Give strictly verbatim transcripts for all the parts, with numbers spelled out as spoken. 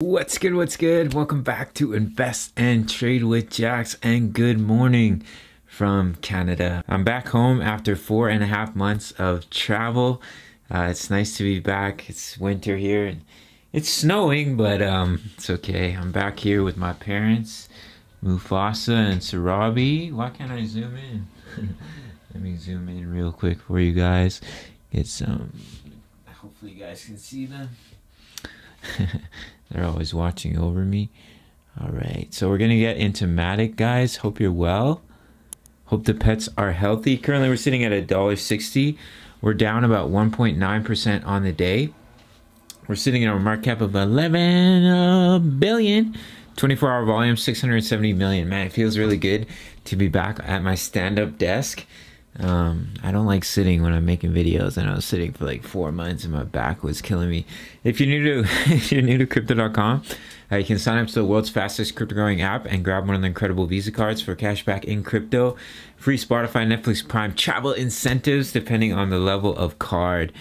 What's good? What's good? Welcome back to Invest and Trade with Jaxx, and good morning from Canada. I'm back home after four and a half months of travel. Uh, it's nice to be back. It's winter here and it's snowing, but um, it's okay. I'm back here with my parents, Mufasa and Sarabi. Why can't I zoom in? Let me zoom in real quick for you guys. It's um, hopefully you guys can see them. They're always watching over me. All right, so we're gonna get into Matic, guys. Hope you're well. Hope the pets are healthy. Currently, we're sitting at a dollar sixty. We're down about one point nine percent on the day. We're sitting at a market cap of eleven billion. twenty-four hour volume, six hundred seventy million. Man, it feels really good to be back at my stand-up desk. Um, I don't like sitting when I'm making videos, and I was sitting for like four months and my back was killing me. If you're new to if you're new to crypto dot com, uh, you can sign up to the world's fastest crypto growing app and grab one of the incredible Visa cards for cash back in crypto, free Spotify, Netflix, Prime, travel incentives depending on the level of card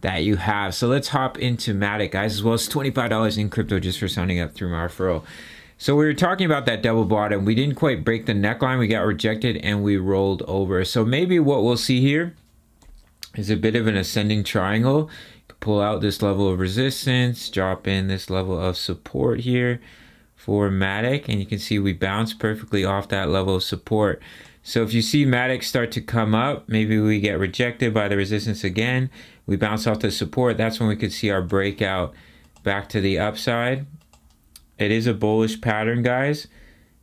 that you have. So let's hop into Matic, guys, as well as twenty-five dollars in crypto just for signing up through my referral. So we were talking about that double bottom. We didn't quite break the neckline. We got rejected and we rolled over. So maybe what we'll see here is a bit of an ascending triangle. Pull out this level of resistance, drop in this level of support here for Matic. And you can see we bounced perfectly off that level of support. So if you see Matic start to come up, maybe we get rejected by the resistance again. We bounce off the support. That's when we could see our breakout back to the upside. It is a bullish pattern, guys,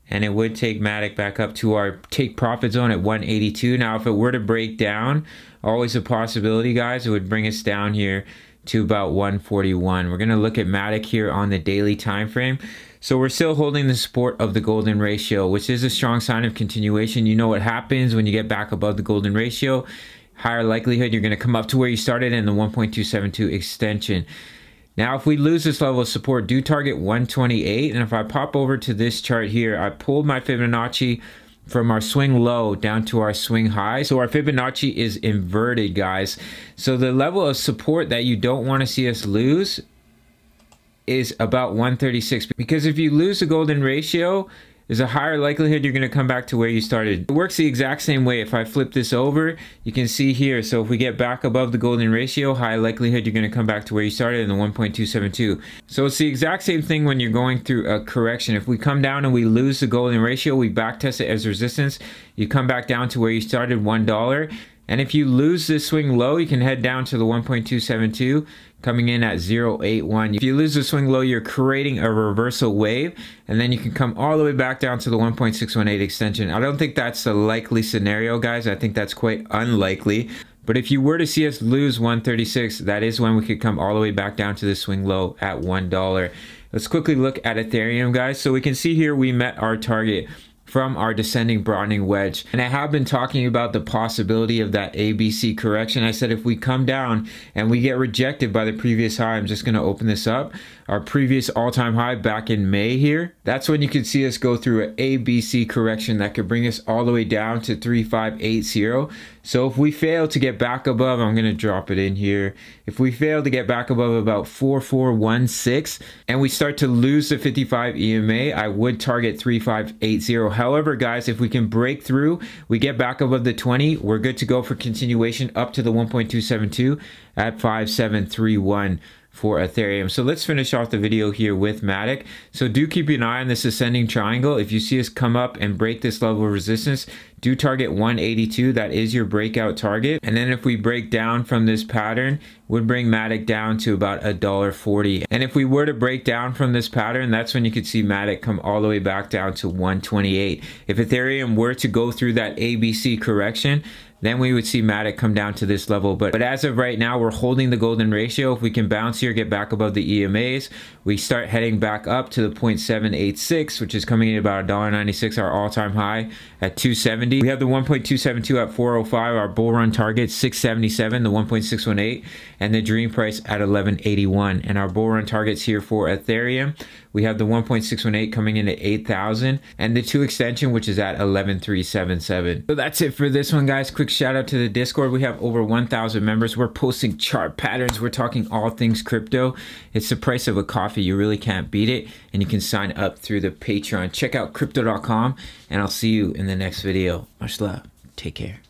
and it would take Matic back up to our take profit zone at one eighty-two. Now, if it were to break down, always a possibility, guys, it would bring us down here to about one forty-one. We're going to look at Matic here on the daily time frame. So we're still holding the support of the golden ratio, which is a strong sign of continuation. You know what happens when you get back above the golden ratio. Higher likelihood you're going to come up to where you started in the one point two seven two extension. Now, if we lose this level of support, do target one twenty-eight. And if I pop over to this chart here, I pulled my Fibonacci from our swing low down to our swing high. So our Fibonacci is inverted, guys. So the level of support that you don't want to see us lose is about one thirty-six. Because if you lose the golden ratio, there's a higher likelihood you're going to come back to where you started. It works the exact same way. If I flip this over, you can see here. So if we get back above the golden ratio, high likelihood you're going to come back to where you started in the one point two seven two. So it's the exact same thing when you're going through a correction. If we come down and we lose the golden ratio, we back test it as resistance. You come back down to where you started, one dollar. And if you lose this swing low, you can head down to the one point two seven two, coming in at zero point eight one. If you lose the swing low, you're creating a reversal wave, and then you can come all the way back down to the one point six one eight extension. I don't think that's a likely scenario, guys. I think that's quite unlikely. But if you were to see us lose one thirty-six, that is when we could come all the way back down to the swing low at one dollar. Let's quickly look at Ethereum, guys. So we can see here we met our target from our descending broadening wedge. And I have been talking about the possibility of that A B C correction. I said if we come down and we get rejected by the previous high, I'm just gonna open this up, our previous all-time high back in May here, that's when you could see us go through an A B C correction that could bring us all the way down to three five eight zero. So if we fail to get back above, I'm gonna drop it in here. If we fail to get back above about four four one six and we start to lose the fifty-five E M A, I would target three five eight zero. However, guys, if we can break through, we get back above the twenty, we're good to go for continuation up to the one point two seven two at five seven three one for Ethereum. So let's finish off the video here with Matic. So do keep an eye on this ascending triangle. If you see us come up and break this level of resistance, do target one eighty-two. That is your breakout target. And then if we break down from this pattern, would bring Matic down to about a dollar forty. And if we were to break down from this pattern, that's when you could see Matic come all the way back down to one twenty-eight. If Ethereum were to go through that A B C correction, then we would see Matic come down to this level. But, but as of right now, we're holding the golden ratio. If we can bounce here, get back above the E M As, we start heading back up to the zero point seven eight six, which is coming in about a dollar ninety-six, our all-time high at two seventy. We have the one point two seven two at four oh five, our bull run target, six seventy-seven, the one point six one eight, and the dream price at eleven eighty-one. And our bull run targets here for Ethereum We have the one point six one eight coming in at eight thousand and the two extension, which is at eleven three seven seven. So that's it for this one, guys. Quick shout out to the Discord. We have over one thousand members. We're posting chart patterns. We're talking all things crypto. It's the price of a coffee. You really can't beat it. And you can sign up through the Patreon. Check out crypto dot com and I'll see you in the next video. Much love. Take care.